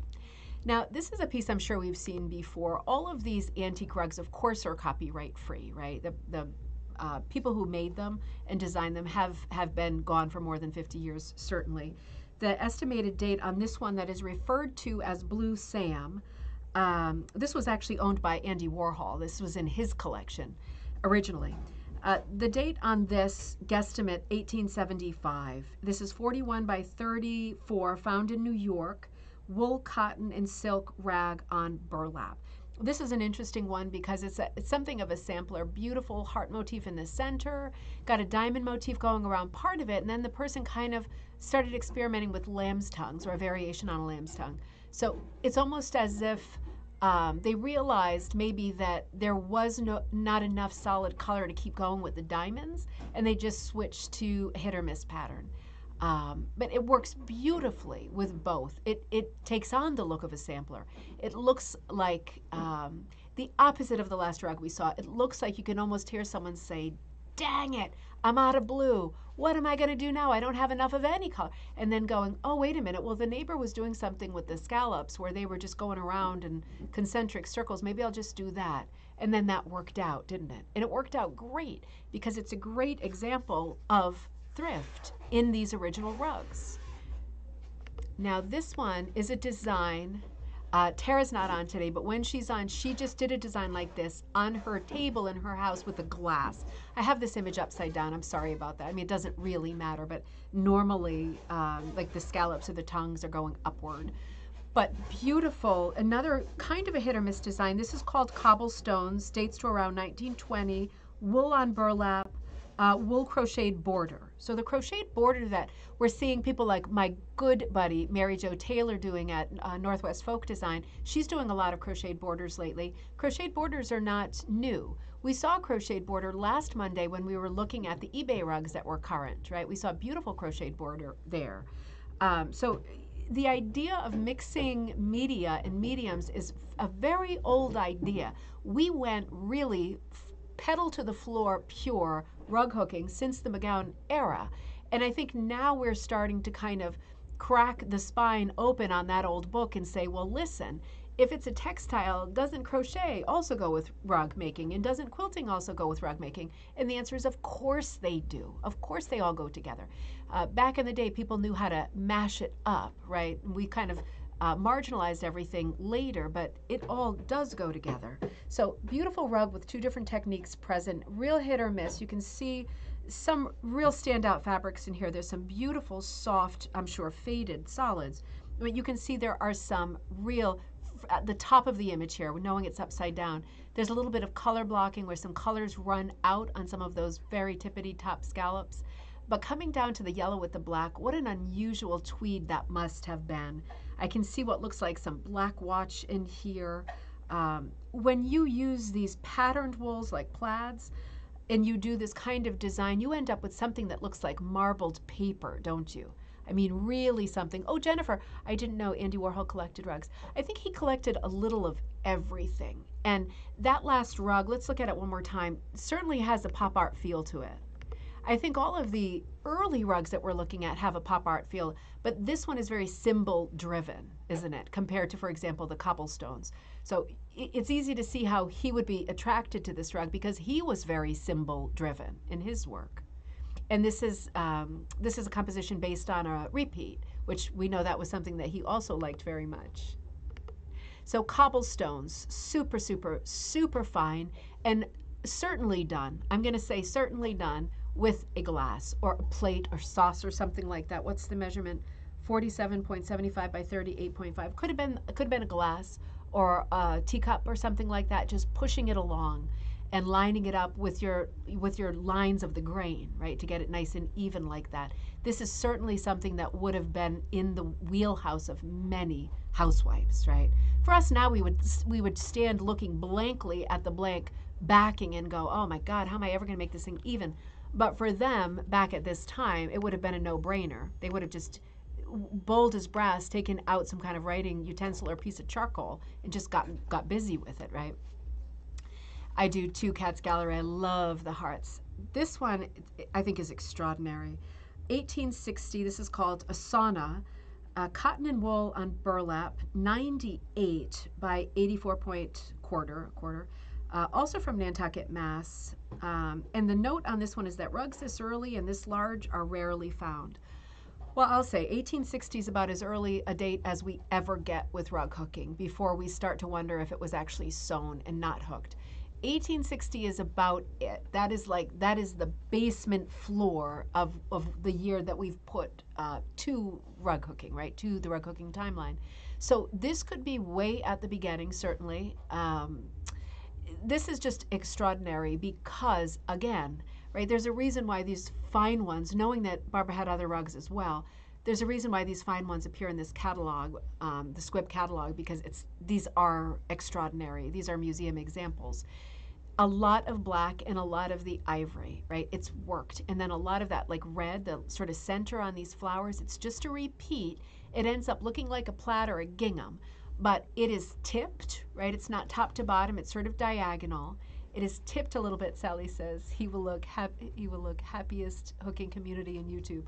Now, this is a piece I'm sure we've seen before. All of these antique rugs, of course, are copyright free, right? The, the uh, people who made them and designed them have, have been gone for more than fifty years, certainly. The estimated date on this one that is referred to as Blue Sam, um, this was actually owned by Andy Warhol. This was in his collection originally. Uh, the date on this, guesstimate eighteen seventy-five. This is forty-one by thirty-four, found in New York, wool, cotton, and silk, rag on burlap. This is an interesting one because it's, a, it's something of a sampler. Beautiful heart motif in the center, got a diamond motif going around part of it, and then the person kind of started experimenting with lamb's tongues or a variation on a lamb's tongue. So it's almost as if um, they realized maybe that there was no, not enough solid color to keep going with the diamonds, and they just switched to hit or miss pattern. Um, but it works beautifully with both. It, it takes on the look of a sampler. It looks like um, the opposite of the last rug we saw. It looks like you can almost hear someone say, dang it, I'm out of blue. What am I going to do now? I don't have enough of any color. And then going, oh, wait a minute. Well, the neighbor was doing something with the scallops where they were just going around in concentric circles. Maybe I'll just do that. And then that worked out, didn't it? And it worked out great because it's a great example of thrift in these original rugs. Now this one is a design, uh, Tara's not on today, but when she's on, she just did a design like this on her table in her house with a glass. I have this image upside down, I'm sorry about that. I mean, it doesn't really matter, but normally um, like the scallops or the tongues are going upward. But beautiful, another kind of a hit or miss design. This is called Cobblestones, dates to around nineteen twenty, wool on burlap, Uh, wool crocheted border. So the crocheted border that we're seeing people like my good buddy Mary Jo Taylor doing at uh, Northwest Folk Design, she's doing a lot of crocheted borders lately. Crocheted borders are not new. We saw crocheted border last Monday when we were looking at the eBay rugs that were current, right? We saw beautiful crocheted border there. Um, so the idea of mixing media and mediums is a very old idea. We went really pedal to the floor pure rug hooking since the McGowan era. And I think now we're starting to kind of crack the spine open on that old book and say, well, listen, if it's a textile, doesn't crochet also go with rug making? And doesn't quilting also go with rug making? And the answer is, of course they do. Of course they all go together. Uh, back in the day, people knew how to mash it up, right? We kind of Uh, marginalized everything later, but it all does go together. So beautiful rug with two different techniques present, real hit or miss. You can see some real standout fabrics in here. There's some beautiful soft, I'm sure faded solids, but you can see there are some real, at the top of the image here, knowing it's upside down, there's a little bit of color blocking where some colors run out on some of those very tippity top scallops. But coming down to the yellow with the black, what an unusual tweed that must have been. I can see what looks like some black watch in here. Um, when you use these patterned wools like plaids and you do this kind of design, you end up with something that looks like marbled paper, don't you? I mean, really something. Oh, Jennifer, I didn't know Andy Warhol collected rugs. I think he collected a little of everything. And that last rug, let's look at it one more time, certainly has a pop art feel to it. I think all of the early rugs that we're looking at have a pop art feel, but this one is very symbol driven, isn't it? Compared to, for example, the Cobblestones. So it's easy to see how he would be attracted to this rug because he was very symbol driven in his work. And this is, um, this is a composition based on a repeat, which we know that was something that he also liked very much. So Cobblestones, super, super, super fine and certainly done. I'm gonna say certainly done with a glass or a plate or sauce or something like that. What's the measurement? forty-seven point seven five by thirty-eight point five. Could have been, could have been a glass or a teacup or something like that, just pushing it along and lining it up with your with your lines of the grain, right, to get it nice and even like that. This is certainly something that would have been in the wheelhouse of many housewives, right? For us now, we would we would stand looking blankly at the blank, backing and go, oh my God, how am I ever gonna make this thing even? But for them, back at this time, it would have been a no-brainer. They would have just, bold as brass, taken out some kind of writing utensil or piece of charcoal and just got, got busy with it, right? I do two Cats Gallery. I love the hearts. This one I think is extraordinary. eighteen sixty, this is called a sauna, uh, cotton and wool on burlap, ninety-eight by eighty-four point quarter, quarter, uh, also from Nantucket, Mass. Um, and the note on this one is that rugs this early and this large are rarely found. Well, I'll say eighteen sixty is about as early a date as we ever get with rug hooking before we start to wonder if it was actually sewn and not hooked. eighteen sixty is about it. That is like, that is the basement floor of, of the year that we've put uh, to rug hooking, right, to the rug hooking timeline. So this could be way at the beginning, certainly. Um, this is just extraordinary because, again, right, there's a reason why these fine ones, knowing that Barbara had other rugs as well, there's a reason why these fine ones appear in this catalog, um, the Squibb catalog, because it's, these are extraordinary. These are museum examples. A lot of black and a lot of the ivory, right? It's worked. And then a lot of that like red, the sort of center on these flowers, it's just a repeat. It ends up looking like a plaid or a gingham, but it is tipped, right? It's not top to bottom, it's sort of diagonal. It is tipped a little bit, Sally says. He will look happy, he will look happiest hooking community in YouTube.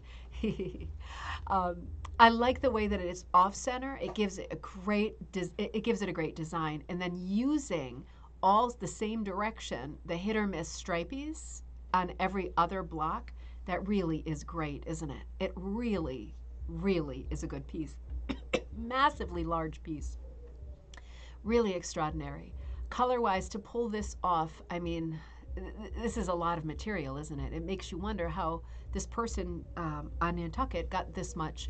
um, I like the way that it is off center. It gives it a great, it gives it a great design. And then using all the same direction, the hit or miss stripies on every other block, that really is great, isn't it? It really, really is a good piece. Massively large piece. Really extraordinary. Color-wise, to pull this off, I mean, th this is a lot of material, isn't it? It makes you wonder how this person um, on Nantucket got this much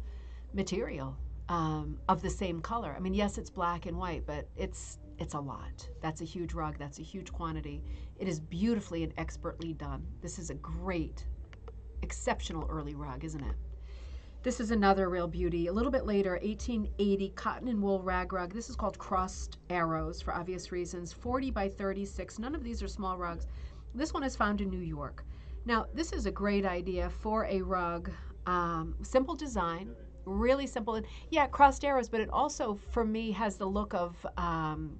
material um, of the same color. I mean, yes, it's black and white, but it's it's a lot. That's a huge rug. That's a huge quantity. It is beautifully and expertly done. This is a great, exceptional early rug, isn't it? This is another real beauty. A little bit later, eighteen eighty, cotton and wool rag rug. This is called Crossed Arrows for obvious reasons, forty by thirty-six. None of these are small rugs. This one is found in New York. Now, this is a great idea for a rug. Um, simple design, really simple. And yeah, crossed arrows, but it also, for me, has the look of um,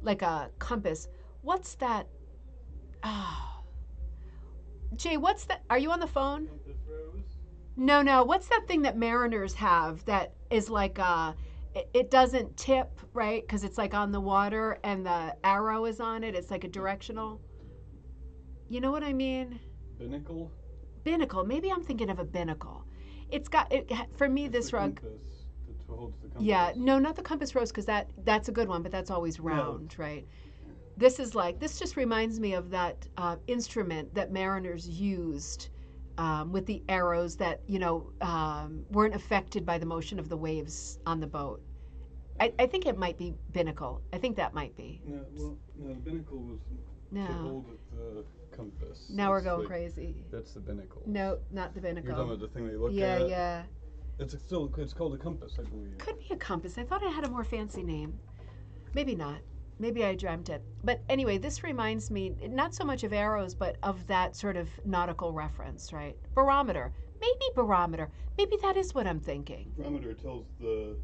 like a compass. What's that? Oh. Jay, what's that? Are you on the phone? No, no. What's that thing that mariners have that is like, uh, it, it doesn't tip, right? Because it's like on the water and the arrow is on it. It's like a directional. You know what I mean? Binnacle? Binnacle. Maybe I'm thinking of a binnacle. It's got, it, for me, it's this rug. Compass that holds the compass. Yeah. No, not the compass rose because that, that's a good one, but that's always round, no. Right? This is like, this just reminds me of that uh, instrument that mariners used Um, with the arrows that, you know, um, weren't affected by the motion of the waves on the boat. I, I think it might be binnacle. I think that might be. No, well, no, binnacle was no. To hold the compass. Now it's we're going like, crazy. That's the binnacle. No, not the binnacle. You're talking about the thing they look yeah, at? Yeah, yeah. It's still, it's called a compass, I believe. Could be a compass. I thought it had a more fancy name. Maybe not. Maybe I dreamt it. But anyway, this reminds me, not so much of arrows, but of that sort of nautical reference, right? Barometer. Maybe barometer. Maybe that is what I'm thinking. Barometer tells the...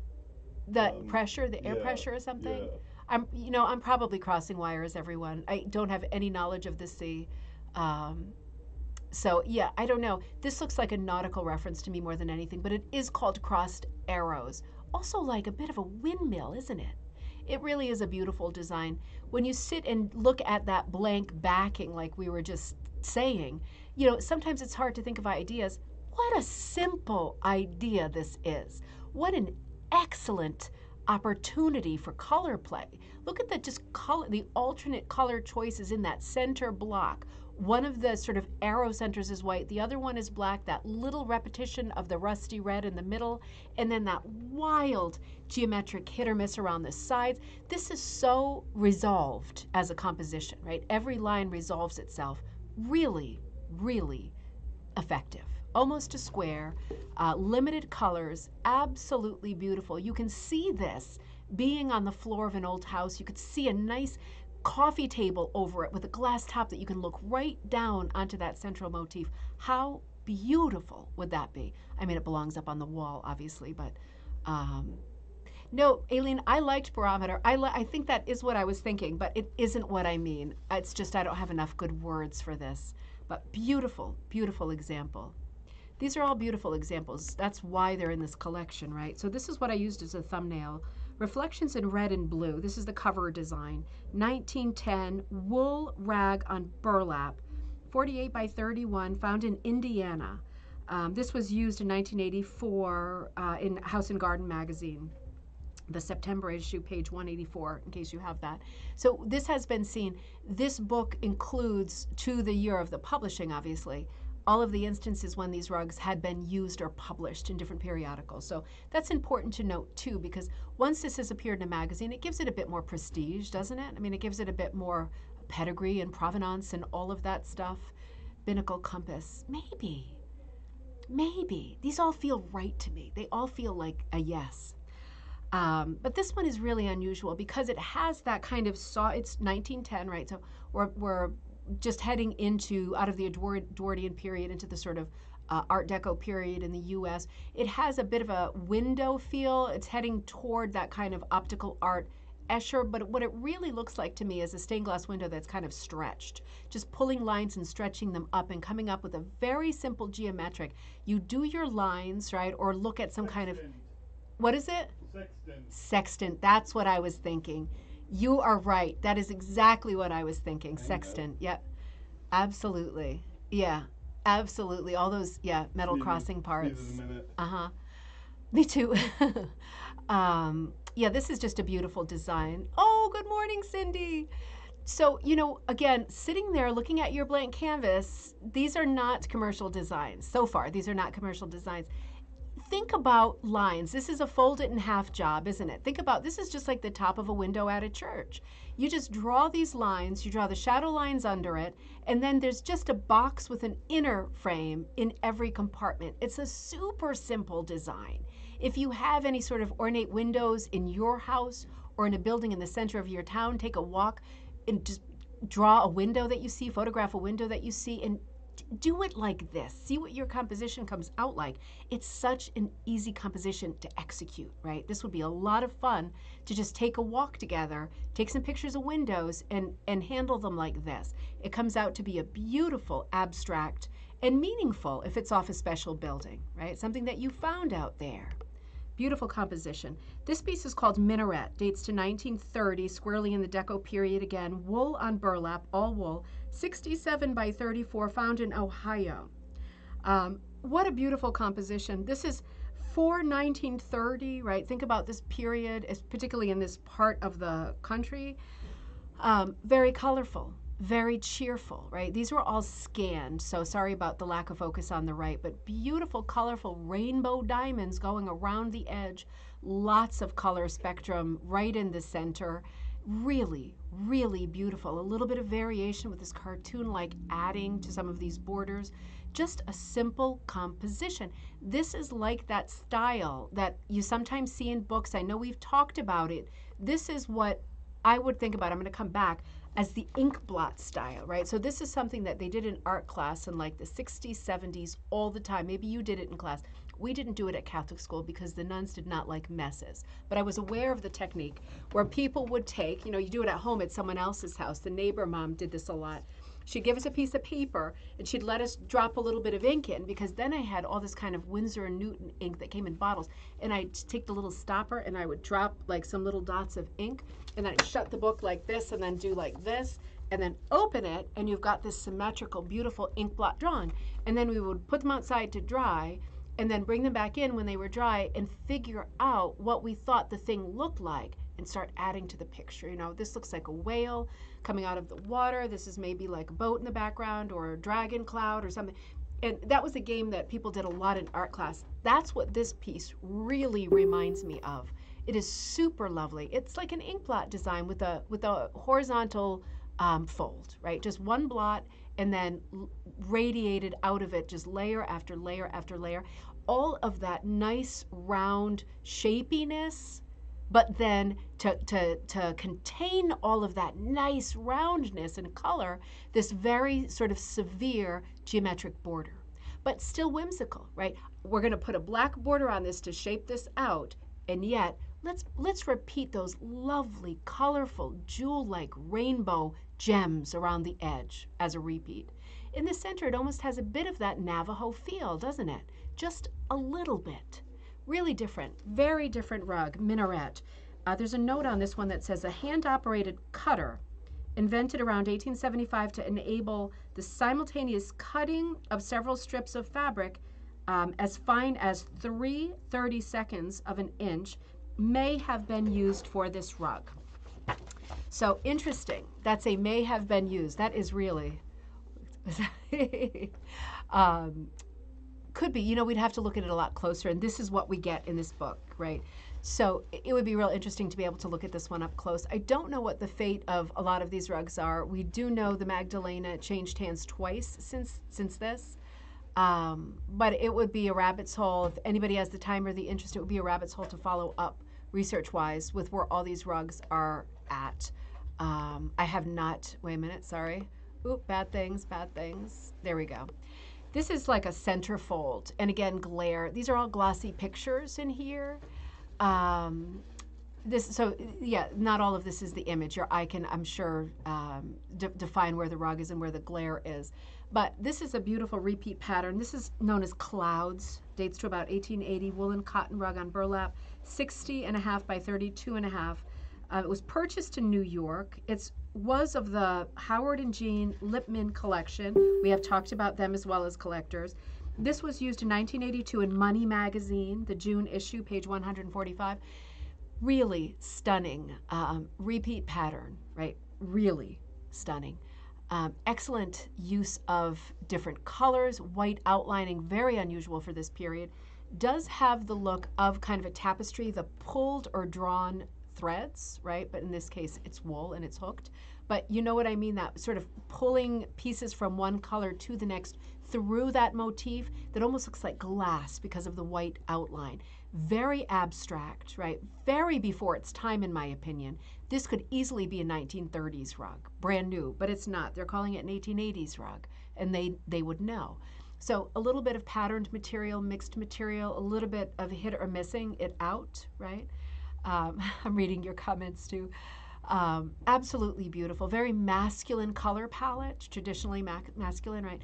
The um, pressure, the air yeah, pressure or something? Yeah. I'm, you know, I'm probably crossing wires, everyone. I don't have any knowledge of the sea. Um, so, yeah, I don't know. This looks like a nautical reference to me more than anything, but it is called Crossed Arrows. Also like a bit of a windmill, isn't it? It really is a beautiful design. When you sit and look at that blank backing like we were just saying, you know, sometimes it's hard to think of ideas. What a simple idea this is. What an excellent opportunity for color play. Look at the just color, the alternate color choices in that center block. one of the sort of arrow centers is white, the other one is black, that little repetition of the rusty red in the middle, and then that wild geometric hit or miss around the sides. This is so resolved as a composition, right? Every line resolves itself. Really, really effective. Almost a square, uh, limited colors, absolutely beautiful. You can see this being on the floor of an old house. You could see a nice coffee table over it with a glass top that you can look right down onto that central motif. How beautiful would that be? I mean, it belongs up on the wall, obviously, but um, no, Aileen, I liked Barometer. I, li I think that is what I was thinking, but it isn't what I mean. It's just I don't have enough good words for this, but beautiful, beautiful example. These are all beautiful examples. That's why they're in this collection, right? So this is what I used as a thumbnail. Reflections in Red and Blue. This is the cover design. nineteen ten, wool rag on burlap, forty-eight by thirty-one, found in Indiana. Um, this was used in nineteen eighty-four uh, in House and Garden magazine, the September issue, page one eighty-four, in case you have that. So this has been seen. This book includes, to the year of the publishing, obviously, all of the instances when these rugs had been used or published in different periodicals. So that's important to note too, because once this has appeared in a magazine, it gives it a bit more prestige, doesn't it? I mean, it gives it a bit more pedigree and provenance and all of that stuff. Binnacle compass, maybe, maybe. These all feel right to me. They all feel like a yes. Um, but this one is really unusual because it has that kind of saw, it's nineteen ten, right? So we're, we're just heading into, out of the Edwardian period into the sort of uh, Art Deco period in the U S. It has a bit of a window feel. It's heading toward that kind of optical art Escher, but what it really looks like to me is a stained glass window that's kind of stretched, just pulling lines and stretching them up and coming up with a very simple geometric. You do your lines, right, or look at some Sextant. kind of, what is it? Sextant. Sextant, that's what I was thinking. You are right. That is exactly what I was thinking. Sextant. Yep. Absolutely. Yeah. Absolutely. All those, yeah, metal crossing parts. Uh-huh. Me too. um, yeah, this is just a beautiful design. Oh, good morning, Cindy. So, you know, again, sitting there looking at your blank canvas, these are not commercial designs. So far, these are not commercial designs. Think about lines. This is a fold it in half job, isn't it? Think about, this is just like the top of a window at a church. You just draw these lines, you draw the shadow lines under it, and then there's just a box with an inner frame in every compartment. It's a super simple design. If you have any sort of ornate windows in your house or in a building in the center of your town, take a walk and just draw a window that you see, photograph a window that you see, and do it like this. See what your composition comes out like. It's such an easy composition to execute, right? This would be a lot of fun to just take a walk together, take some pictures of windows, and, and handle them like this. It comes out to be a beautiful, abstract, and meaningful if it's off a special building, right? Something that you found out there. Beautiful composition. This piece is called Minaret, dates to nineteen thirty, squarely in the Deco period again, wool on burlap, all wool, sixty-seven by thirty-four, found in Ohio. Um, what a beautiful composition. This is for nineteen thirty, right? Think about this period, as particularly in this part of the country. Um, very colorful, very cheerful, right? These were all scanned, so sorry about the lack of focus on the right, but beautiful, colorful rainbow diamonds going around the edge, lots of color spectrum right in the center. Really, really beautiful. A little bit of variation with this cartoon-like adding to some of these borders. Just a simple composition. This is like that style that you sometimes see in books. I know we've talked about it. This is what I would think about. I'm going to come back as the ink blot style, right? So this is something that they did in art class in like the sixties, seventies all the time. Maybe you did it in class. We didn't do it at Catholic school because the nuns did not like messes. But I was aware of the technique where people would take, you know, you do it at home at someone else's house. The neighbor mom did this a lot. She'd give us a piece of paper and she'd let us drop a little bit of ink in, because then I had all this kind of Winsor and Newton ink that came in bottles. And I'd take the little stopper and I would drop like some little dots of ink, and then I'd shut the book like this and then do like this and then open it, and you've got this symmetrical, beautiful ink blot drawing. And then we would put them outside to dry and then bring them back in when they were dry and figure out what we thought the thing looked like and start adding to the picture. You know, this looks like a whale coming out of the water. This is maybe like a boat in the background or a dragon cloud or something. And that was a game that people did a lot in art class. That's what this piece really reminds me of. It is super lovely. It's like an ink blot design with a with a horizontal um, fold, right? Just one blot and then radiated out of it, just layer after layer after layer. All of that nice round shapiness, but then to, to, to contain all of that nice roundness and color, this very sort of severe geometric border, but still whimsical, right? We're gonna put a black border on this to shape this out, and yet let's, let's repeat those lovely, colorful, jewel-like rainbow gems around the edge as a repeat. In the center, it almost has a bit of that Navajo feel, doesn't it? Just a little bit. Really different, very different rug, Minaret. Uh, there's a note on this one that says, a hand-operated cutter invented around eighteen seventy-five to enable the simultaneous cutting of several strips of fabric um, as fine as three thirty-seconds of an inch may have been used for this rug. So interesting, that's a may have been used. That is really, um, could be, you know, we'd have to look at it a lot closer, and this is what we get in this book, right? So it would be real interesting to be able to look at this one up close. I don't know what the fate of a lot of these rugs are. We do know the Magdalena changed hands twice since since this, um, but it would be a rabbit's hole. If anybody has the time or the interest, it would be a rabbit's hole to follow up research-wise with where all these rugs are at. Um, I have not, wait a minute, sorry. Oop, bad things, bad things. There we go. This is like a centerfold, and again, glare. These are all glossy pictures in here. Um, this, so yeah, not all of this is the image. Your eye can, I'm sure, um, de define where the rug is and where the glare is. But this is a beautiful repeat pattern. This is known as Clouds, dates to about eighteen eighty, woolen cotton rug on burlap, sixty and a half by thirty-two and a half. Uh, it was purchased in New York. It's was of the Howard and Jean Lipman collection. We have talked about them as well as collectors. This was used in nineteen eighty-two in Money magazine, the June issue, page one forty-five. Really stunning um, repeat pattern, right? Really stunning. Um, excellent use of different colors, white outlining, very unusual for this period. Does have the look of kind of a tapestry, the pulled or drawn threads, right? But in this case, it's wool and it's hooked. But you know what I mean? That sort of pulling pieces from one color to the next through that motif that almost looks like glass because of the white outline. Very abstract, right? Very before its time, in my opinion. This could easily be a nineteen thirties rug, brand new, but it's not. They're calling it an eighteen eighties rug, and they, they would know. So a little bit of patterned material, mixed material, a little bit of hit or missing it out, right? Um, I'm reading your comments too. Um, absolutely beautiful, very masculine color palette, traditionally ma masculine, right?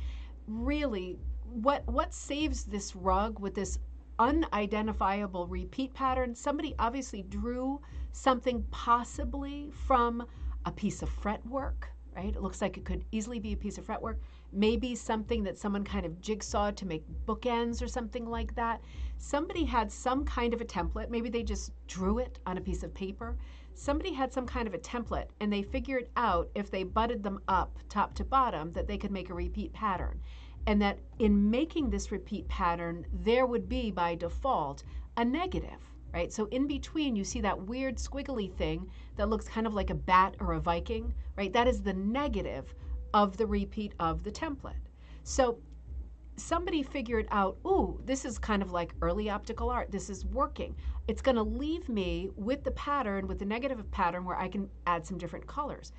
Really, what what saves this rug with this unidentifiable repeat pattern? Somebody obviously drew something possibly from a piece of fretwork, right? It looks like it could easily be a piece of fretwork. Maybe something that someone kind of jigsawed to make bookends or something like that. Somebody had some kind of a template. Maybe they just drew it on a piece of paper. Somebody had some kind of a template, and they figured out if they butted them up top to bottom that they could make a repeat pattern. And that in making this repeat pattern, there would be, by default, a negative, right? So in between, you see that weird squiggly thing that looks kind of like a bat or a Viking, right? That is the negative of the repeat of the template. So somebody figured out, ooh, this is kind of like early optical art. This is working. It's gonna leave me with the pattern, with the negative pattern where I can add some different colors.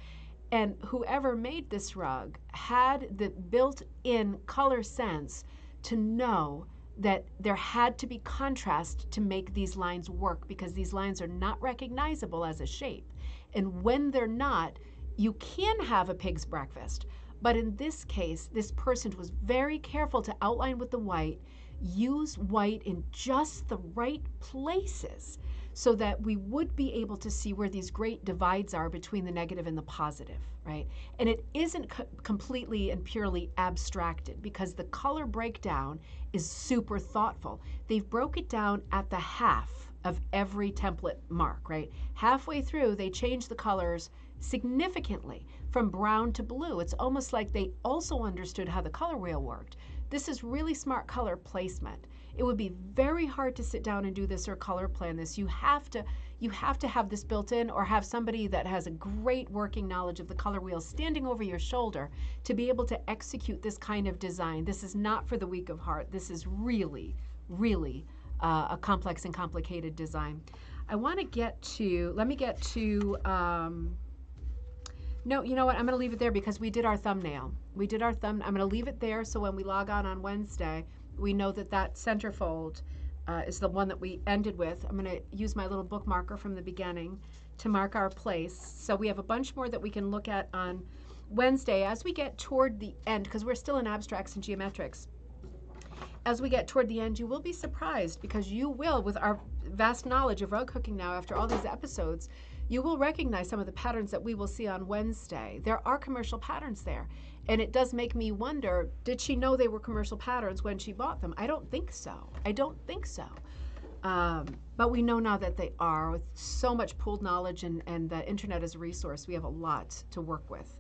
And whoever made this rug had the built-in color sense to know that there had to be contrast to make these lines work, because these lines are not recognizable as a shape. And when they're not, you can have a pig's breakfast, but in this case, this person was very careful to outline with the white, use white in just the right places so that we would be able to see where these great divides are between the negative and the positive, right? And it isn't co- completely and purely abstracted, because the color breakdown is super thoughtful. They've broke it down at the half of every template mark, right? Halfway through, they change the colors significantly from brown to blue. It's almost like they also understood how the color wheel worked. This is really smart color placement. It would be very hard to sit down and do this or color plan this. You have to, you have to have this built in, or have somebody that has a great working knowledge of the color wheel standing over your shoulder to be able to execute this kind of design. This is not for the weak of heart. This is really, really uh, a complex and complicated design. I want to get to, let me get to, um, no, you know what? I'm going to leave it there because we did our thumbnail. We did our thumb. I'm going to leave it there so when we log on on Wednesday, we know that that centerfold uh, is the one that we ended with. I'm going to use my little book marker from the beginning to mark our place. So we have a bunch more that we can look at on Wednesday as we get toward the end, because we're still in abstracts and geometrics. As we get toward the end, you will be surprised, because you will, with our vast knowledge of rug hooking now after all these episodes, you will recognize some of the patterns that we will see on Wednesday. There are commercial patterns there. And it does make me wonder, did she know they were commercial patterns when she bought them? I don't think so. I don't think so. Um, but we know now that they are, with so much pooled knowledge and, and the internet as a resource. We have a lot to work with,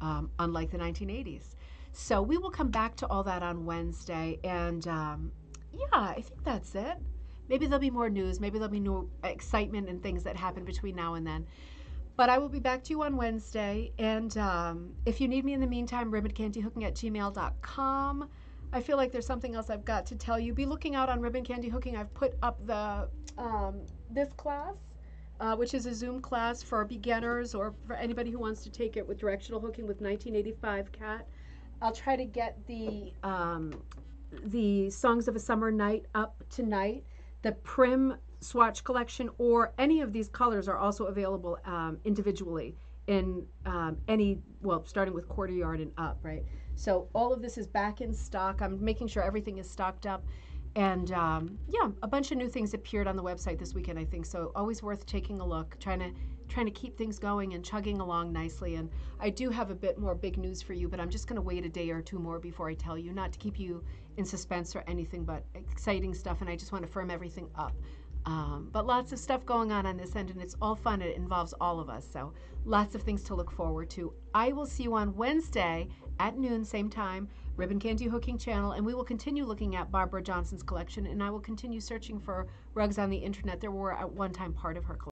um, unlike the nineteen eighties. So we will come back to all that on Wednesday. And um, yeah, I think that's it. Maybe there'll be more news. Maybe there'll be new excitement and things that happen between now and then. But I will be back to you on Wednesday. And um, if you need me in the meantime, ribbon candy hooking at gmail dot com. I feel like there's something else I've got to tell you. Be looking out on Ribbon Candy Hooking. I've put up the um, this class, uh, which is a Zoom class for beginners or for anybody who wants to take it with directional hooking with nineteen eighty-five cat. I'll try to get the um, the Songs of a Summer Night up tonight. The Prim Swatch collection or any of these colors are also available um, individually in um, any, well, starting with quarter yard and up, right? So all of this is back in stock. I'm making sure everything is stocked up. And um, yeah, a bunch of new things appeared on the website this weekend, I think. So always worth taking a look, trying to, trying to keep things going and chugging along nicely. And I do have a bit more big news for you, but I'm just going to wait a day or two more before I tell you, not to keep you in suspense or anything, but exciting stuff. And I just want to firm everything up. Um, but lots of stuff going on on this end, and it's all fun. It involves all of us, so lots of things to look forward to. I will see you on Wednesday at noon, same time, Ribbon Candy Hooking channel, and we will continue looking at Barbara Johnson's collection, and I will continue searching for rugs on the internet. There were at one time part of her collection.